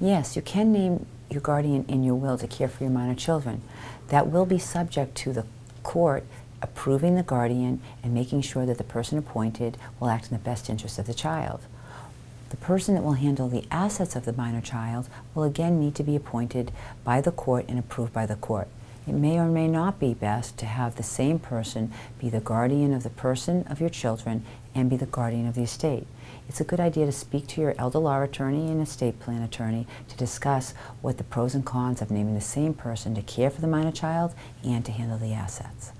Yes, you can name your guardian in your will to care for your minor children. That will be subject to the court approving the guardian and making sure that the person appointed will act in the best interest of the child. The person that will handle the assets of the minor child will again need to be appointed by the court and approved by the court. It may or may not be best to have the same person be the guardian of the person of your children and be the guardian of the estate. It's a good idea to speak to your LDLR attorney and estate plan attorney to discuss what the pros and cons of naming the same person to care for the minor child and to handle the assets.